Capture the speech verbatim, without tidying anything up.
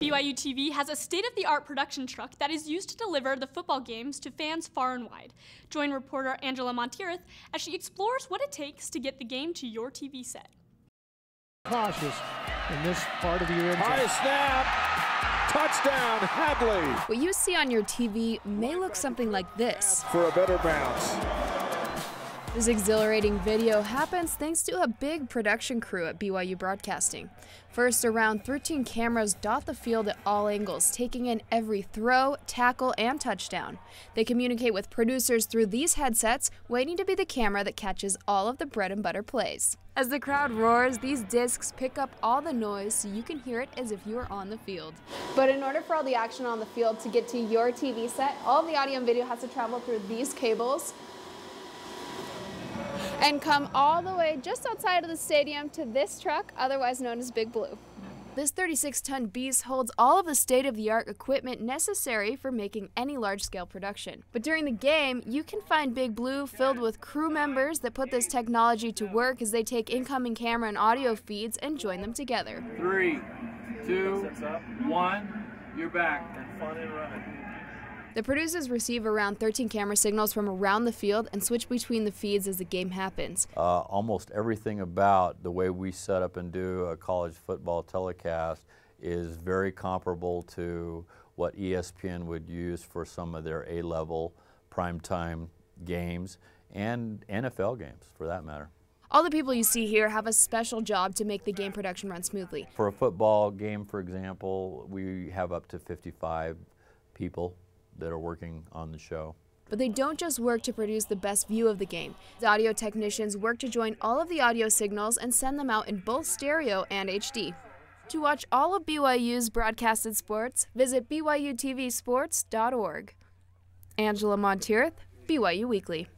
B Y U T V has a state-of-the-art production truck that is used to deliver the football games to fans far and wide. Join reporter Angela Montierth as she explores what it takes to get the game to your T V set. Cautious in this part of your end zone. High snap, touchdown, Hadley. What you see on your T V may look something like this. For a better bounce. This exhilarating video happens thanks to a big production crew at B Y U Broadcasting. First, around thirteen cameras dot the field at all angles, taking in every throw, tackle, and touchdown. They communicate with producers through these headsets, waiting to be the camera that catches all of the bread and butter plays. As the crowd roars, these discs pick up all the noise so you can hear it as if you were on the field. But in order for all the action on the field to get to your T V set, all the audio and video has to travel through these cables and come all the way just outside of the stadium to this truck, otherwise known as Big Blue. This thirty-six ton beast holds all of the state-of-the-art equipment necessary for making any large-scale production. But during the game, you can find Big Blue filled with crew members that put this technology to work as they take incoming camera and audio feeds and join them together. Three, two, one, you're back. And fun and running. The producers receive around thirteen camera signals from around the field and switch between the feeds as the game happens. Uh, almost everything about the way we set up and do a college football telecast is very comparable to what E S P N would use for some of their A level primetime games and N F L games, for that matter. All the people you see here have a special job to make the game production run smoothly. For a football game, for example, we have up to fifty-five people that are working on the show. But they don't just work to produce the best view of the game. The audio technicians work to join all of the audio signals and send them out in both stereo and H D. To watch all of B Y U's broadcasted sports, visit B Y U T V sports dot org. Angela Montierth, B Y U Weekly.